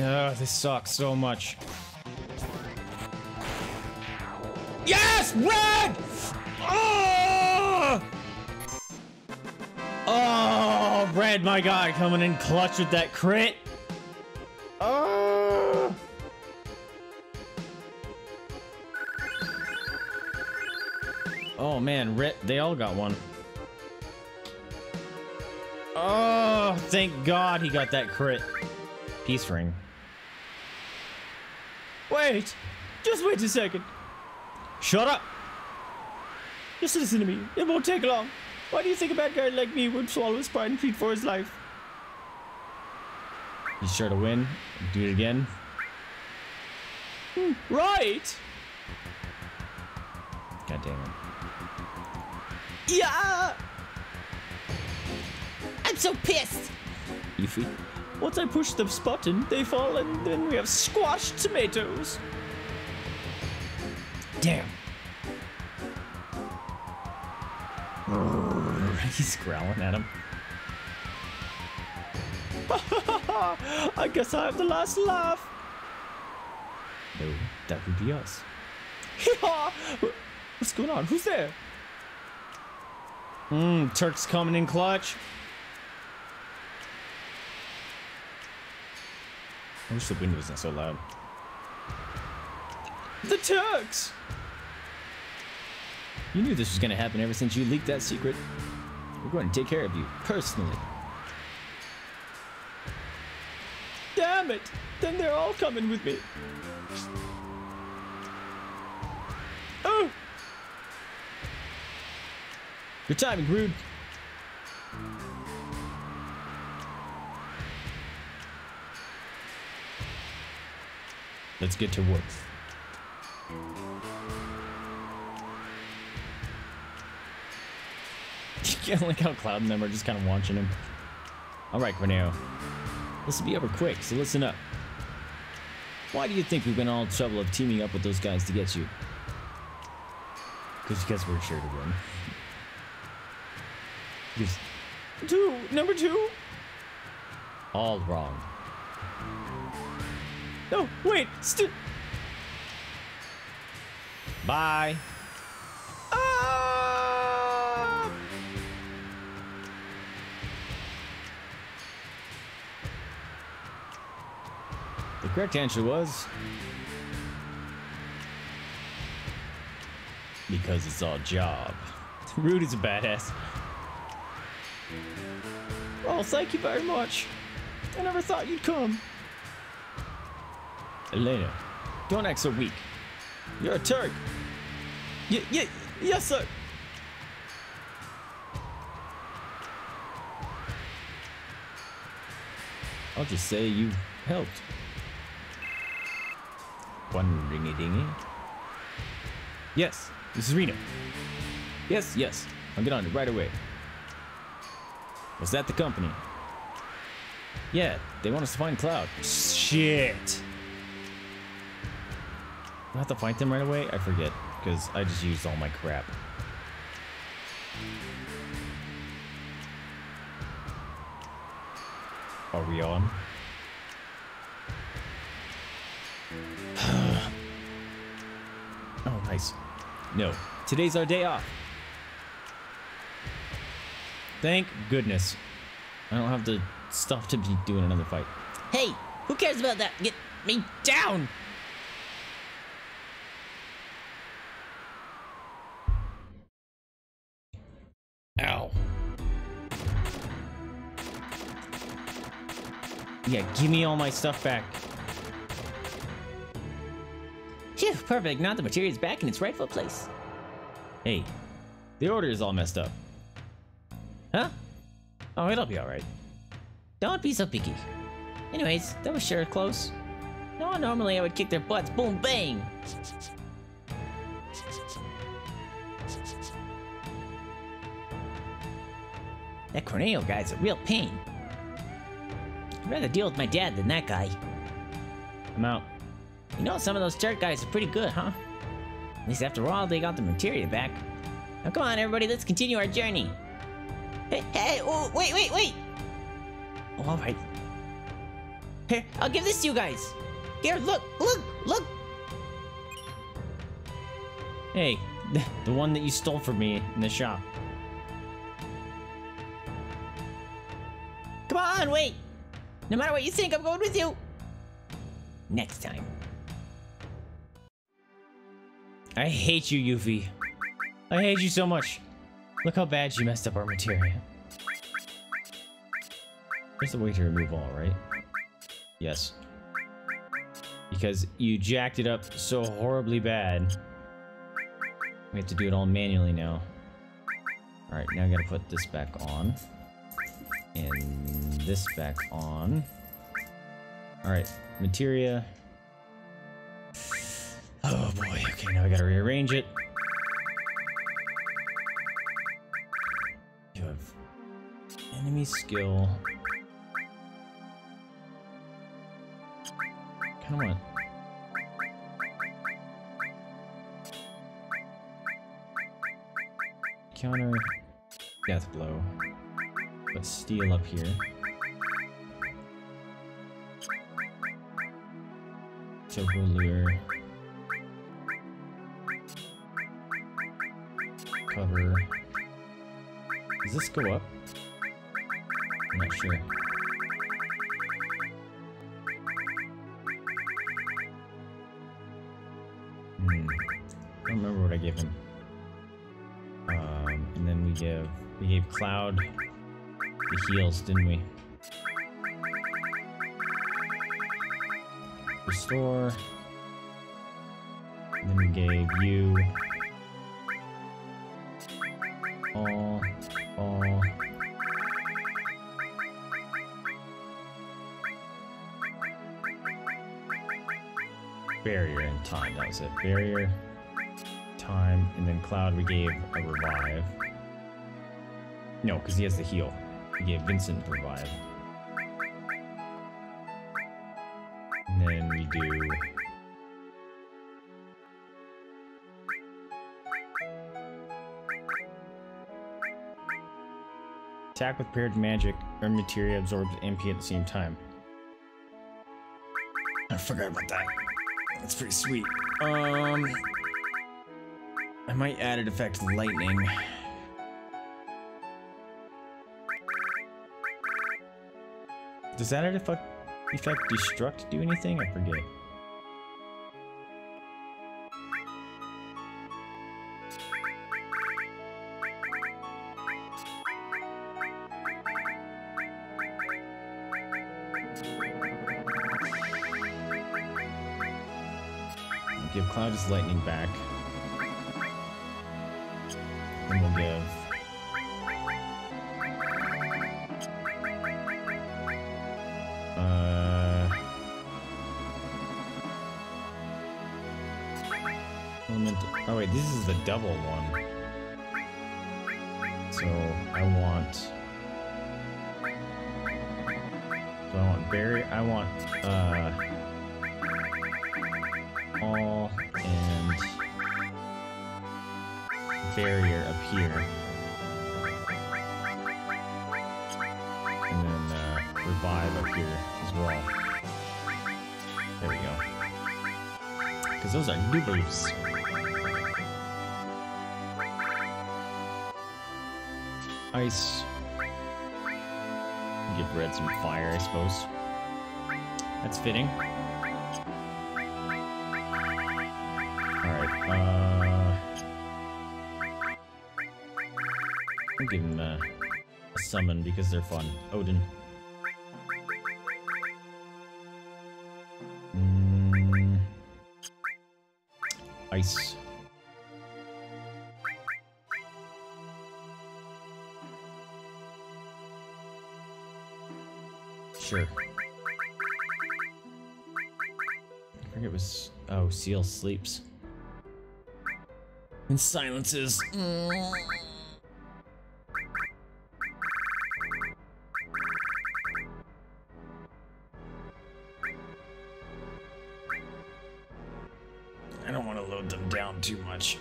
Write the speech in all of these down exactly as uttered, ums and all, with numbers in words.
Ugh, this sucks so much. Yes! Red! Oh! Oh, Red, my god, coming in clutch with that crit. Oh! Oh man, Red, they all got one. Oh, thank god he got that crit. Peace ring. Wait! Just wait a second. Shut up! Just listen to me. It won't take long. Why do you think a bad guy like me would swallow his pride and feed for his life? He's sure to win. Do it again. Hmm, right! God damn it. Yeah! I'm so pissed! Yuffie? Once I push the button, they fall, and then we have squashed tomatoes. Damn. He's growling at him. I guess I have the last laugh. No, that would be us. What's going on? Who's there? Mmm, Turk's coming in clutch. I wish the wind wasn't so loud. The Turks! You knew this was gonna happen ever since you leaked that secret. We're going to take care of you, personally. Damn it! Then they're all coming with me. Oh! Good timing, Rude. Let's get to work. I like how Cloud and them are just kind of watching him. Alright, Corneo. This will be over quick, so listen up. Why do you think we've been all in trouble of teaming up with those guys to get you? Because you guys were sure to win. Because two, number two? All wrong. No, wait, st- Bye. Ah! The correct answer was... because it's our job. Rude is a badass. Oh, thank you very much. I never thought you'd come. Elena, don't act so weak. You're a Turk. Y- y- yes, sir. I'll just say you helped. One ringy dingy. Yes, this is Reno. Yes, yes. I'll get on it right away. Was that the company? Yeah, they want us to find Cloud. Shit. Do I have to fight them right away? I forget, because I just used all my crap. Are we on? Oh, nice. No, today's our day off. Thank goodness. I don't have the stuff to be doing another fight. Hey, who cares about that? Get me down! Yeah, give me all my stuff back. Phew, perfect. Now the material's back in its rightful place. Hey, the order is all messed up. Huh? Oh, it'll be alright. Don't be so picky. Anyways, that was sure close. No, normally I would kick their butts. Boom, bang! That Corneo guy's a real pain. I'd rather deal with my dad than that guy. I'm out. You know, some of those Turk guys are pretty good, huh? At least after all, they got the materia back. Now come on, everybody, let's continue our journey. Hey, hey, oh, wait, wait, wait! Oh, alright. Here, I'll give this to you guys. Here, look, look, look. Hey, the one that you stole from me in the shop. Come on, wait. No matter what you think, I'm going with you. Next time. I hate you, Yuffie. I hate you so much. Look how bad you messed up our materia. There's a way to remove all, right? Yes. Because you jacked it up so horribly bad. We have to do it all manually now. Alright, now I gotta put this back on. And this back on. Alright, materia. Oh boy, okay, now I gotta rearrange it. You have enemy skill. Come on. Counter death blow. Put steel up here. Choco lure. Cover. Does this go up? I'm not sure. Hmm. I don't remember what I gave him. Um, and then we give we gave Cloud the heals, didn't we? Restore. And then we gave you all all. Barrier and time, that was it. Barrier, time, and then Cloud we gave a revive. No, because he has the heal. We gave Vincent revive. And then we do... Attack with paired magic, or materia absorbs M P at the same time. I forgot about that. That's pretty sweet. Um, I might add an effect to lightning. Does that add effect, effect destruct do anything? I forget. Give Cloud his lightning back. Then we'll give... Uh... Elemental... Oh wait, this is the double one. So, I want... Do I want barrier? I want, uh... all and barrier up here, and then uh, revive up here as well. There we go. Because those are noobers. Ice. Give Red some fire, I suppose. That's fitting. Alright, uh... I'll give them a, a summon because they're fun. Odin. Mm. Ice. Sure. I think it was... Oh, Seal sleeps. And silences. Mm. I don't want to load them down too much.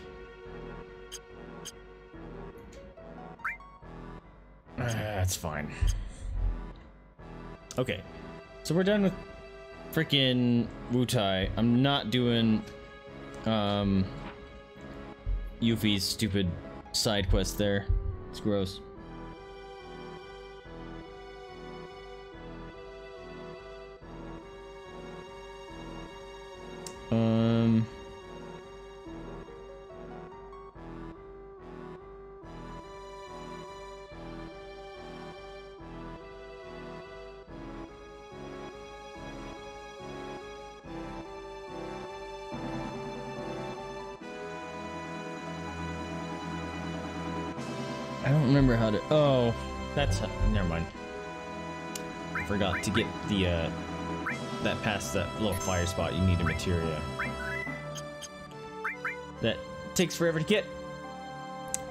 Uh, that's fine. Okay, so we're done with freaking Wutai. I'm not doing um, Yuffie's stupid side quest there. It's gross. Um. I don't remember how to. Oh, that's how, never mind. I forgot to get the uh, that past that little fire spot. You need a materia. That takes forever to get.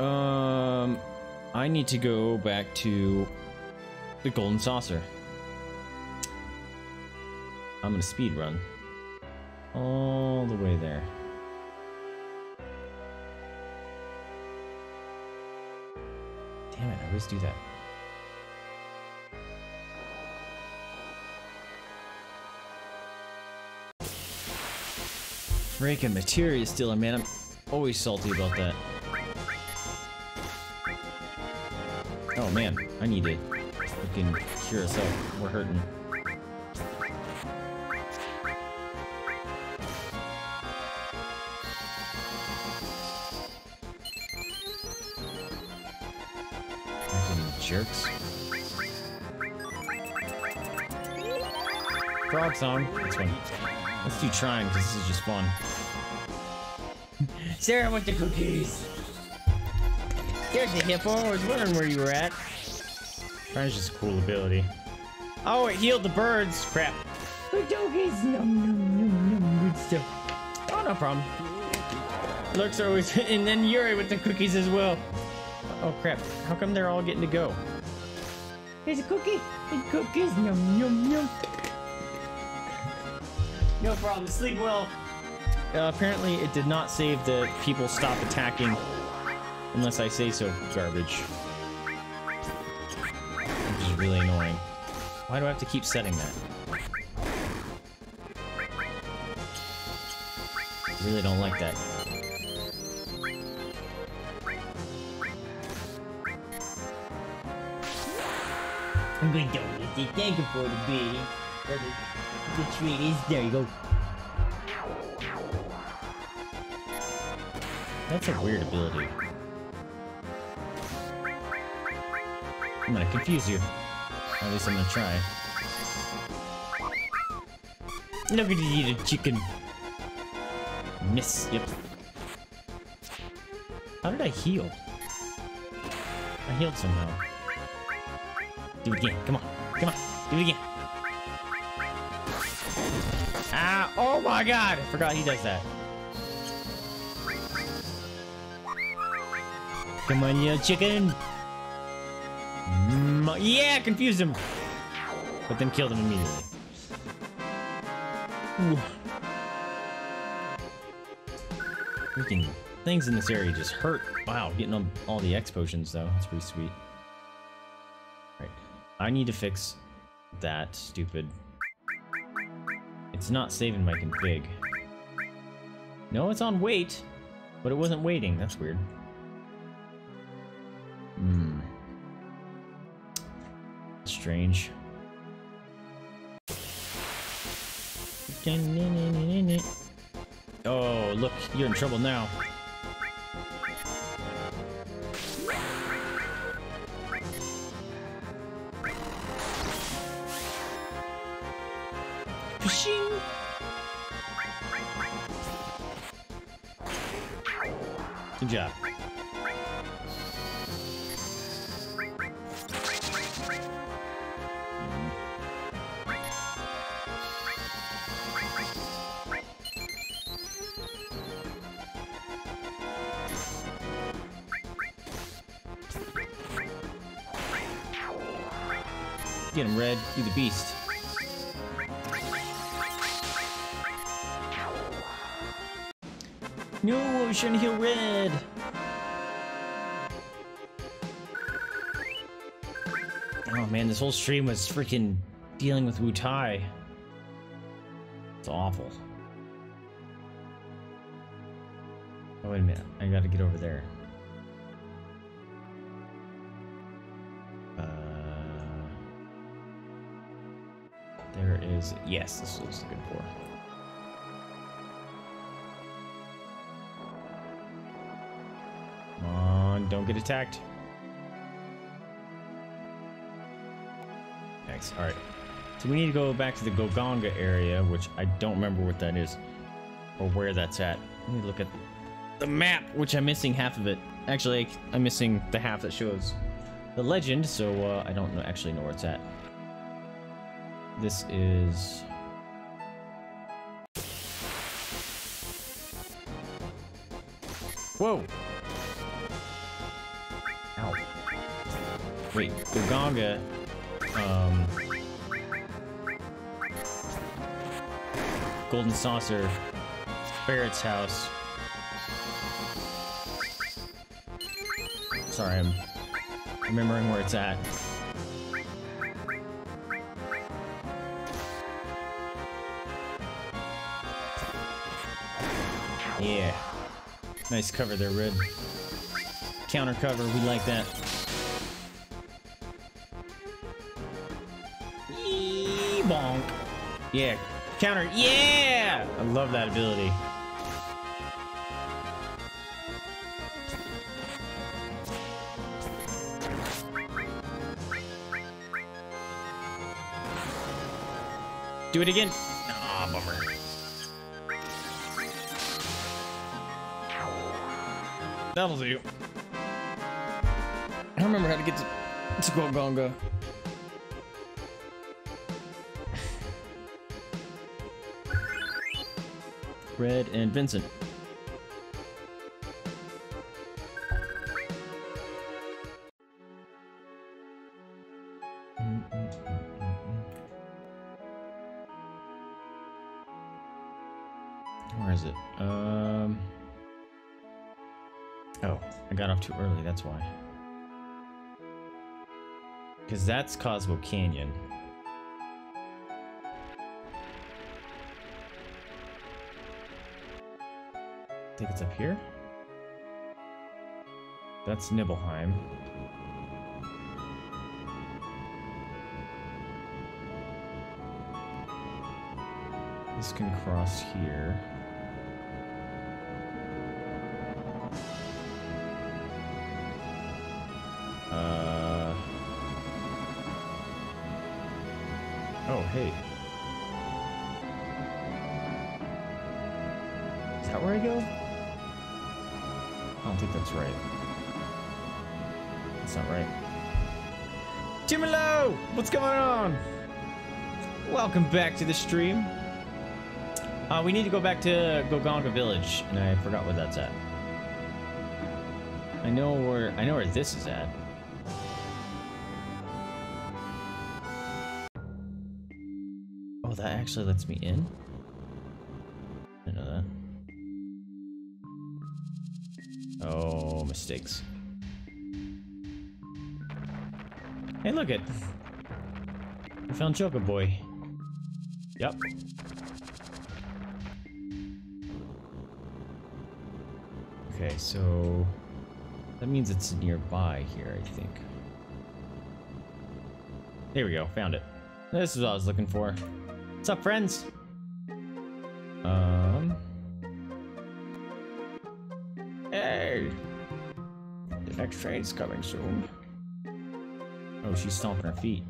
Um, I need to go back to the Golden Saucer. I'm gonna speed run all the way there. Damn it, I always do that. Freaking materia stealer, man. I'm always salty about that. Oh man, I need to fucking cure us up. We're hurting. Jerks. Frog song. That's one. Let's do trying because this is just fun. Sarah with the cookies. There's the hippo. I was wondering where you were at. Trying's just a cool ability. Oh, it healed the birds. Crap. The doggies. Nom nom nom nom. Good stuff. Oh, no problem. Lurks are always. And then Yuri with the cookies as well. Oh crap, how come they're all getting to go? Here's a cookie! And cookies! Yum, yum, yum! No problem, sleep well! Uh, apparently it did not save the people stop attacking. Unless I say so, garbage. Which is really annoying. Why do I have to keep setting that? I really don't like that. I'm going to go with it. Thank you for the beating. The, the treat is there. You go. That's a weird ability. I'm going to confuse you. At least I'm going to try. Look at you eat a chicken. Miss. Yep. How did I heal? I healed somehow. Do it again. Come on. Come on. Do it again. Ah! Oh my god! I forgot he does that. Come on, you chicken! Mm-hmm. Yeah! Confused him! But then killed him immediately. Ooh. Freaking things in this area just hurt. Wow, getting all, all the X potions though. That's pretty sweet. I need to fix that stupid. It's not saving my config. No, it's on wait, but it wasn't waiting. That's weird. Hmm. Strange. Oh, look, you're in trouble now. Good job. Get him, Red. You're the beast. No, we shouldn't heal Red! Oh man, this whole stream was freaking dealing with Wutai. It's awful. Oh, wait a minute. I gotta get over there. Uh, there is... Yes, this looks good for it. Come on, don't get attacked. Nice, alright. So we need to go back to the Gongaga area, which I don't remember what that is or where that's at. Let me look at the map, which I'm missing half of it. Actually, I'm missing the half that shows the legend, so uh, I don't know, actually know where it's at. This is... Whoa! Ow. Wait, Gongaga, um... Golden Saucer, Barrett's house. Sorry, I'm remembering where it's at. Yeah. Nice cover there, Red. Counter cover, we like that. Eee bonk. Yeah. Counter. Yeah! I love that ability. Do it again. Ah, oh, bummer. That'll do. I remember how to get to, to Gongaga. Red and Vincent. Where is it? Um. Oh, I got off too early. That's why. Because that's Cosmo Canyon. I think it's up here. That's Nibelheim. This can cross here. Uh. Oh, hey. Is that where I go? I don't think that's right. That's not right. Timelo! What's going on? Welcome back to the stream. Uh, we need to go back to Gongaga Village, and I forgot where that's at. I know where I know where this is at. Oh, that actually lets me in? I know that. Oh, mistakes. Hey, look it. I found Choco Boy. Yep. Okay, so that means it's nearby here, I think. Here we go, found it. This is what I was looking for. What's up, friends? Um... Hey! The next train's coming soon. Oh, she's stomping her feet.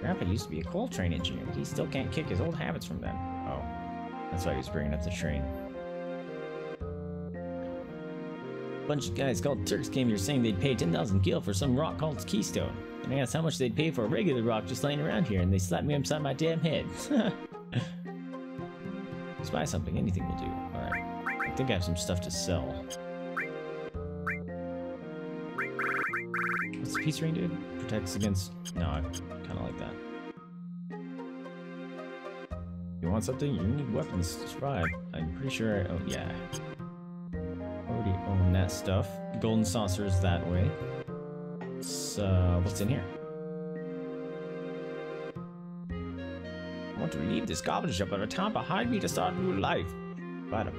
Grandpa used to be a coal train engineer. He still can't kick his old habits from them. Oh, that's why he was bringing up the train. A bunch of guys called Turks came here saying they'd pay ten thousand gil for some rock called Keystone. And I asked how much they'd pay for a regular rock just laying around here, and they slapped me upside my damn head. Just buy something, anything will do. Alright. I think I have some stuff to sell. What's the peace ring do? Protects against... No, I kind of like that. You want something? You need weapons to survive. I'm pretty sure I... Oh, yeah. I already own that stuff. Golden Saucer's that way. So, what's in here? I want to leave this garbage up at the town behind me to start a new life. But